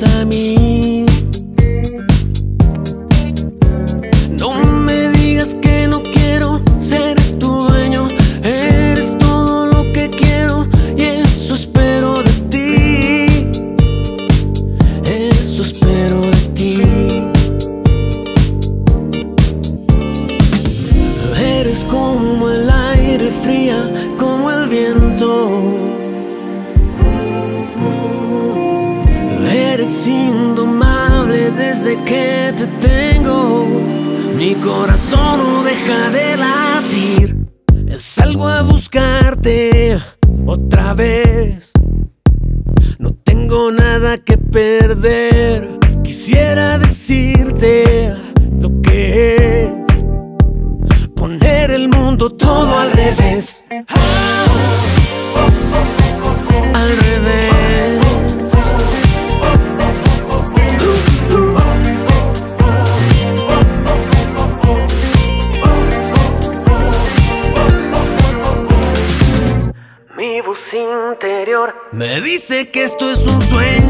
vuelves a mí. No me digas que no quiero ser tu dueño. Eres todo lo que quiero y eso espero de ti. Eso espero de ti. Eres como el aire fría, como el viento. Eres indomable desde que te tengo. Mi corazón no deja de latir. Salgo a buscarte otra vez. No tengo nada que perder. Quisiera decirte lo que es poner el mundo todo al revés. Al revés. Mi voz interior me dice que esto es un sueño.